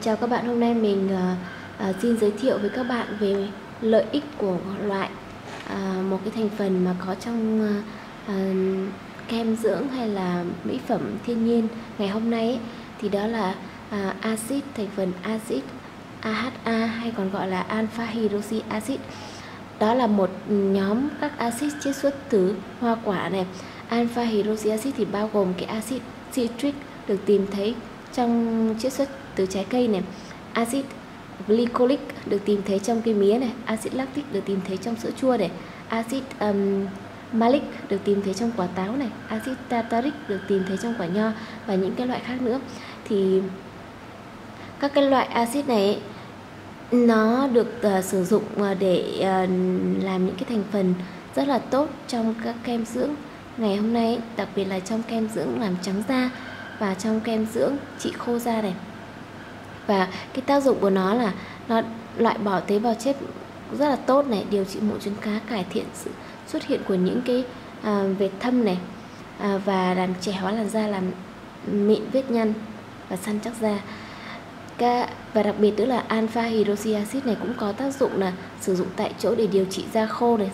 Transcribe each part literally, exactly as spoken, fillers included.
Chào các bạn, hôm nay mình uh, uh, xin giới thiệu với các bạn về lợi ích của loại uh, một cái thành phần mà có trong uh, uh, kem dưỡng hay là mỹ phẩm thiên nhiên ngày hôm nay ấy, thì đó là uh, axit, thành phần axit a hát a hay còn gọi là alpha hydroxy acid. Đó là một nhóm các axit chiết xuất từ hoa quả này. Alpha hydroxy acid thì bao gồm cái axit citric được tìm thấy trong chiết xuất từ trái cây này, axit glycolic được tìm thấy trong cây mía này, axit lactic được tìm thấy trong sữa chua này, axit um, malic được tìm thấy trong quả táo này, axit tartaric được tìm thấy trong quả nho và những cái loại khác nữa. Thì các cái loại axit này nó được uh, sử dụng để uh, làm những cái thành phần rất là tốt trong các kem dưỡng ngày hôm nay, đặc biệt là trong kem dưỡng làm trắng da và trong kem dưỡng trị khô da này. Và cái tác dụng của nó là nó loại bỏ tế bào chết rất là tốt này, điều trị mụn trứng cá, cải thiện sự xuất hiện của những cái à, vệt thâm này, à, và làm trẻ hóa làn da, làm mịn vết nhăn và săn chắc da. Các, và đặc biệt nữa là alpha hydroxy acid này cũng có tác dụng là sử dụng tại chỗ để điều trị da khô này,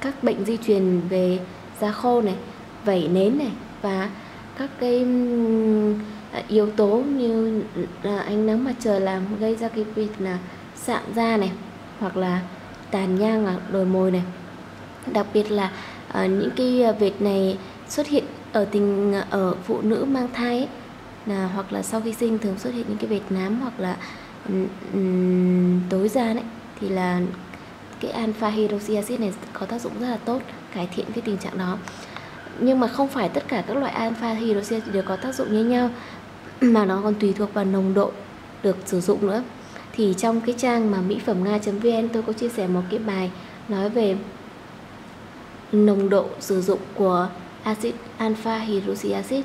các bệnh di truyền về da khô này, vẩy nến này và các cái yếu tố như là ánh nắng mặt trời làm gây ra cái việc là sạm da này, hoặc là tàn nhang và đồi mồi này. Đặc biệt là uh, những cái vệt này xuất hiện ở tình ở phụ nữ mang thai ấy, là hoặc là sau khi sinh thường xuất hiện những cái vệt nám hoặc là um, tối da đấy, thì là cái alpha hydroxy acid này có tác dụng rất là tốt cải thiện cái tình trạng đó. Nhưng mà không phải tất cả các loại alpha hydroxy acid đều có tác dụng như nhau, mà nó còn tùy thuộc vào nồng độ được sử dụng nữa. Thì trong cái trang mà mỹ phẩm nga chấm vn tôi có chia sẻ một cái bài nói về nồng độ sử dụng của acid alpha hydroxy acid.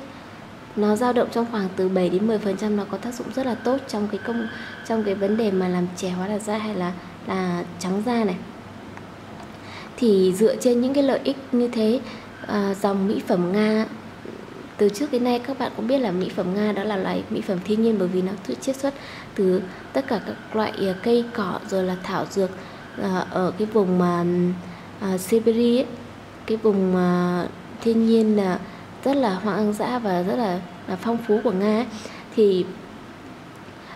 Nó dao động trong khoảng từ bảy đến mười phần trăm, nó có tác dụng rất là tốt trong cái công trong cái vấn đề mà làm trẻ hóa làn da hay là là trắng da này. Thì dựa trên những cái lợi ích như thế, À, dòng mỹ phẩm Nga từ trước đến nay các bạn cũng biết là mỹ phẩm Nga đó là loại mỹ phẩm thiên nhiên, bởi vì nó chiết xuất từ tất cả các loại uh, cây cỏ rồi là thảo dược uh, ở cái vùng mà uh, Siberia ấy, cái vùng uh, thiên nhiên uh, rất là hoang ăn dã và rất là, là phong phú của Nga ấy. Thì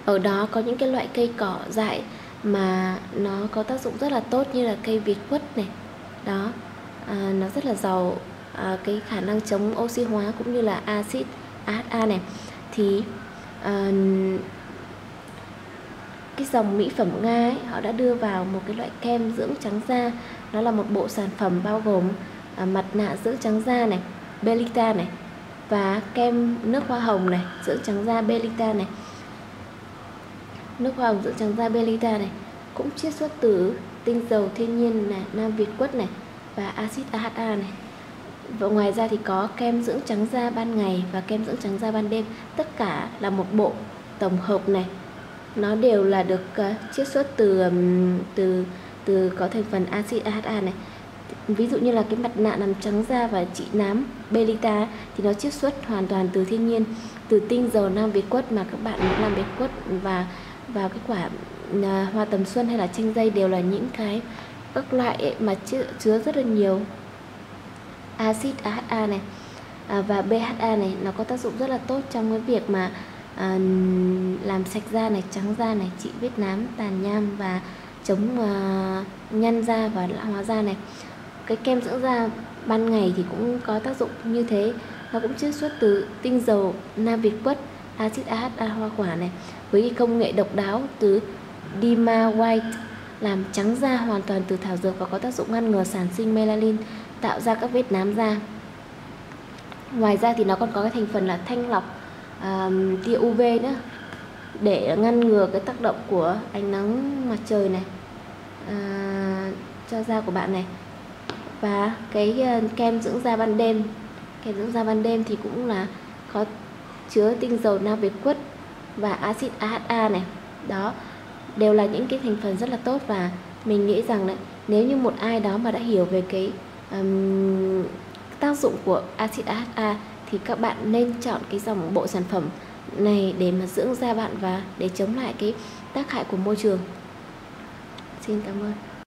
ở đó có những cái loại cây cỏ dại mà nó có tác dụng rất là tốt như là cây việt quất này đó. À, nó rất là giàu à, cái khả năng chống oxy hóa cũng như là axit a hát a này. Thì à, cái dòng mỹ phẩm Nga ấy, họ đã đưa vào một cái loại kem dưỡng trắng da, nó là một bộ sản phẩm bao gồm à, mặt nạ dưỡng trắng da này Belita này và kem nước hoa hồng này dưỡng trắng da Belita này, nước hoa hồng dưỡng trắng da Belita này cũng chiết xuất từ tinh dầu thiên nhiên này, Nam Việt Quất này và axit a hát a này. Và ngoài ra thì có kem dưỡng trắng da ban ngày và kem dưỡng trắng da ban đêm, tất cả là một bộ tổng hợp này. Nó đều là được uh, chiết xuất từ um, từ từ có thành phần axit a hát a này. Ví dụ như là cái mặt nạ làm trắng da và trị nám Belita thì nó chiết xuất hoàn toàn từ thiên nhiên, từ tinh dầu Nam Việt Quất, mà các bạn Nam Việt Quất và vào cái quả uh, hoa tầm xuân hay là chanh dây đều là những cái các loại mà chứa, chứa rất là nhiều axit a hát a này à, và bê hát a này. Nó có tác dụng rất là tốt trong cái việc mà à, làm sạch da này, trắng da này, trị vết nám, tàn nhang và chống à, nhăn da và lão hóa da này. Cái kem dưỡng da ban ngày thì cũng có tác dụng như thế, nó cũng chiết xuất từ tinh dầu Nam Việt Quất, axit a hát a hoa quả này với cái công nghệ độc đáo từ Dima White, làm trắng da hoàn toàn từ thảo dược và có tác dụng ngăn ngừa sản sinh melanin, tạo ra các vết nám da. Ngoài ra thì nó còn có cái thành phần là thanh lọc uh, tia u vê nữa, để ngăn ngừa cái tác động của ánh nắng mặt trời này uh, cho da của bạn này. Và cái uh, kem dưỡng da ban đêm, kem dưỡng da ban đêm thì cũng là có chứa tinh dầu Nam Việt Quất và axit a hát a này đó. Đều là những cái thành phần rất là tốt, và mình nghĩ rằng đấy, nếu như một ai đó mà đã hiểu về cái um, tác dụng của axit a hát a thì các bạn nên chọn cái dòng bộ sản phẩm này để mà dưỡng da bạn và để chống lại cái tác hại của môi trường. Xin cảm ơn.